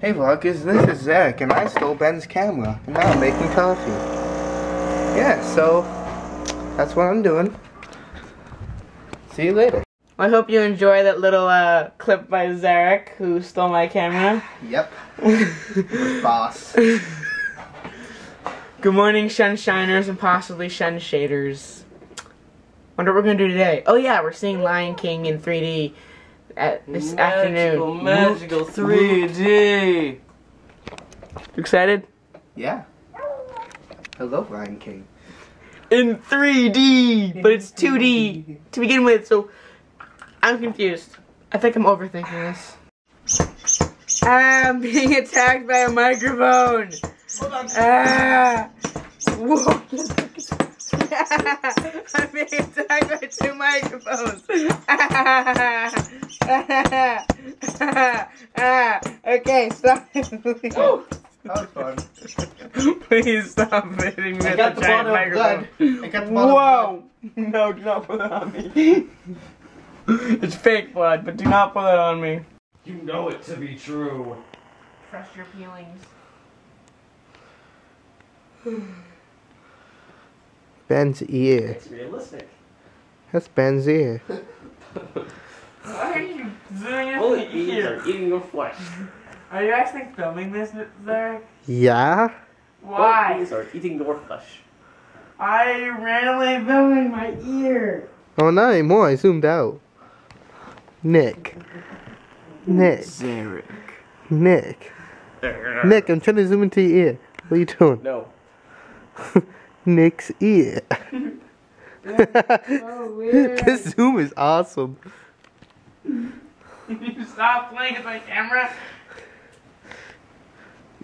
Hey vloggers, this is Zarek, and I stole Ben's camera, and now I'm making coffee. Yeah, so that's what I'm doing. See you later. I hope you enjoy that little clip by Zarek, who stole my camera. Yep. Boss. Good morning, SHunShiners and possibly SHunShaters. Wonder what we're gonna do today. Oh yeah, we're seeing Lion King in 3D. This afternoon. Magical 3D! Excited? Yeah. I love Lion King. In 3D! But it's 2D to begin with, so I'm confused. I think I'm overthinking this. I'm being attacked by a microphone! Hold on. Whoa. I'm being attacked by two microphones. Okay, stop it. Oh, that was fun. Please stop hitting me with the giant microphone. I got the bottle of blood. Whoa! No, do not put it on me. It's fake blood, but do not put it on me. You know it to be true. Trust your feelings. Ben's ear. It's realistic. That's Ben's ear. Why are you doing holy beans are eating your flesh. Are you actually filming this, Zarek? Yeah. Why? Beans are eating your flesh. I randomly filming my ear. Oh, not anymore. I zoomed out. Nick. Zarek. Nick, I'm trying to zoom into your ear. What are you doing? No. Nick's ear. That's so weird. This zoom is awesome. You stop playing with my camera?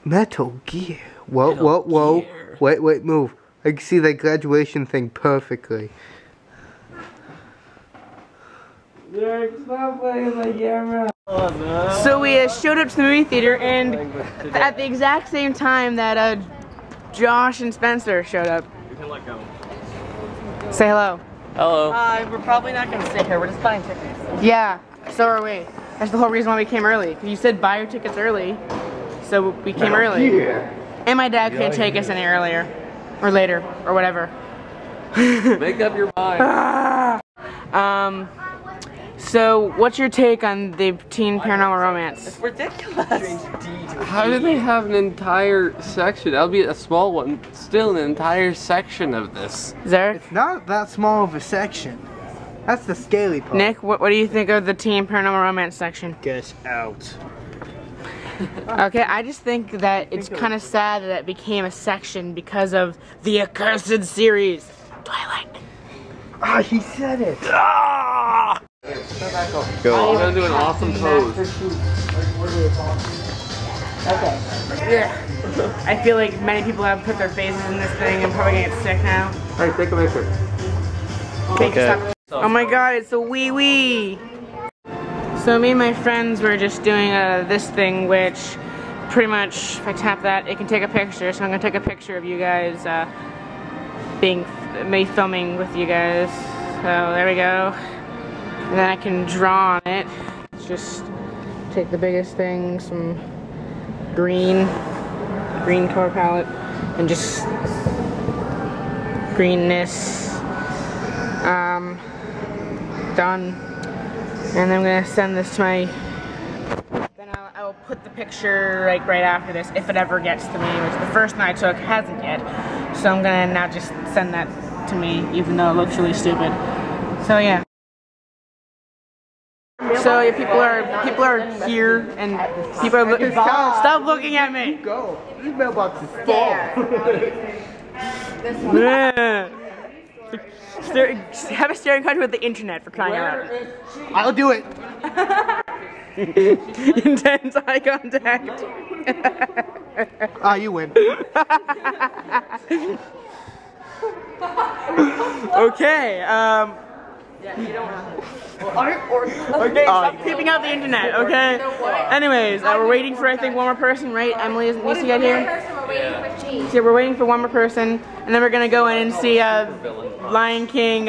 Metal Gear. Whoa, Metal whoa, Gear. Whoa. Wait, move. I can see that graduation thing perfectly. Derek, stop playing with my camera. Oh, no. So we showed up to the movie theater, and at the exact same time that Josh and Spencer showed up. You can let go. Say hello. Hello. We're probably not going to sit here. We're just buying tickets. Yeah, so are we. That's the whole reason why we came early. Because you said buy your tickets early, so we came early. Yeah. And my dad couldn't take us any earlier, or later, or whatever. Make up your mind. So what's your take on the teen paranormal romance? It's ridiculous. How do they have an entire section? That'll be a small one. Still an entire section of this. Zarek? It's not that small of a section. That's the scaly part. Nick, what do you think of the teen paranormal romance section? Get out. Okay, I just think that it's kind of sad that it became a section because of the accursed series, Twilight. Ah, oh, he said it. Ah! Go. I'm gonna do an awesome pose. Okay. Yeah. I feel like many people have put their faces in this thing and probably gonna get sick now. Hey, take a picture. Okay. Oh my god, it's a wee wee! So me and my friends were just doing this thing, which pretty much, if I tap that, it can take a picture. So I'm gonna take a picture of you guys, me filming with you guys. So there we go. And then I can draw on it. Just take the biggest thing, some green color palette, and just greenness. Done, and I'm gonna send this to my. Then I'll put the picture like right after this, if it ever gets to me, which the first one I took hasn't yet. So I'm gonna now just send that to me, even though it looks really stupid. So yeah. So yeah, people are here, and people are looking. Stop looking at me. Go. This mailbox is full. Yeah. Have a staring contest with the internet for crying out loud. I'll do it. Intense eye contact. Ah, you win. Okay. Yeah, you don't have okay, stop peeping out the internet, okay? Anyways, we're waiting for, I think, one more person, right? Emily isn't supposed to get here. So we're waiting for one more person, and then we're gonna go in and see Lion King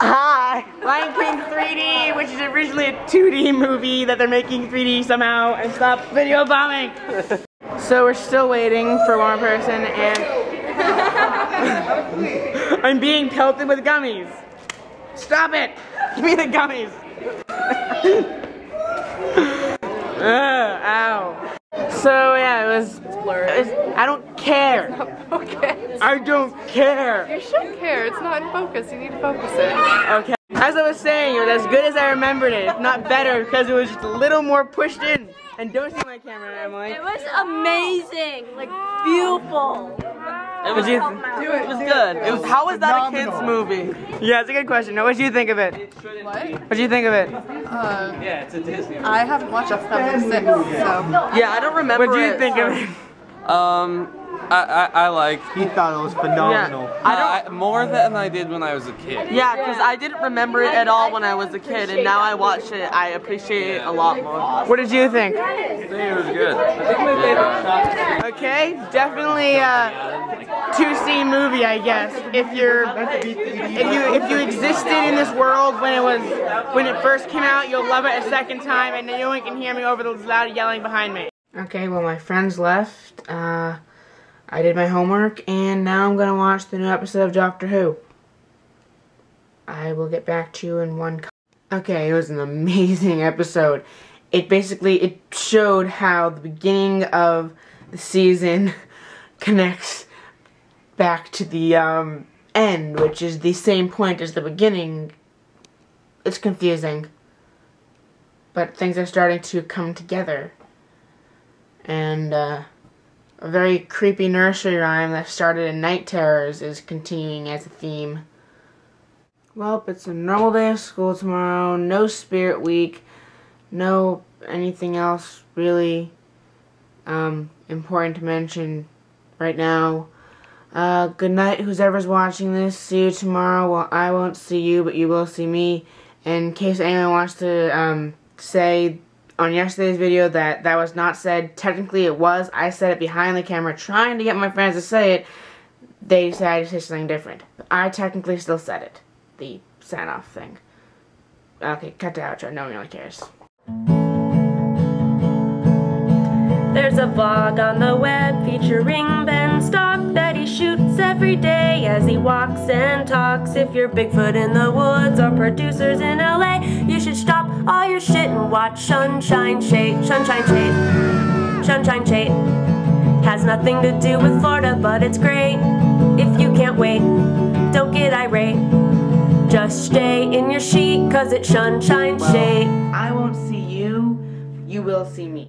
Hi! Lion King 3D, which is originally a 2D movie that they're making 3D somehow, and stop video bombing! So we're still waiting for one person, and I'm being pelted with gummies! Stop it! Give me the gummies! Ow. So yeah, it was I don't care. It's not focused. I don't care. You should care. It's not in focus. You need to focus it. Okay. As I was saying, it was as good as I remembered it, if not better, because it was just a little more pushed in. And don't see my camera, Emily. It was amazing. Like, beautiful. It was, it was good. It was, how is that a kid's movie? Yeah, it's a good question. Now, what did you think of it? What did you think of it? Yeah, it's a Disney movie. I haven't watched a film since, so. Yeah, I don't remember. What did you think of it? I like. He thought it was phenomenal. Yeah. More than I did when I was a kid. Yeah, because I didn't remember it at all when I was a kid, and now I watch it. I appreciate it a lot more. What did you think? I think it was good. I think my favorite shot. Okay, definitely. 2C movie, I guess. If you existed in this world when it first came out, you'll love it a second time, and no one can hear me over the loud yelling behind me. Okay, well, my friends left. I did my homework, and now I'm gonna watch the new episode of Doctor Who. I will get back to you in one. Okay, it was an amazing episode. It showed how the beginning of the season connects back to the end, which is the same point as the beginning. It's confusing, but things are starting to come together. And a very creepy nursery rhyme that started in Night Terrors is continuing as a theme. Well, it's a normal day of school tomorrow, no spirit week, no anything else really important to mention right now. Good night, whoever's watching this. See you tomorrow. Well, I won't see you, but you will see me. In case anyone wants to say on yesterday's video that that was not said, technically it was. I said it behind the camera trying to get my friends to say it. They decided to say something different. But I technically still said it. The sign-off thing. Okay, cut the outro. No one really cares. There's a vlog on the web featuring Ben Stock that he shoots every day as he walks and talks. If you're Bigfoot in the woods or producers in LA, you should stop all your shit and watch SHunSHineSHate. SHunSHineSHate. SHunSHineSHate has nothing to do with Florida, but it's great. If you can't wait, don't get irate. Just stay in your sheet, cause it's SHunSHineSHate. Well, I won't see you, you will see me.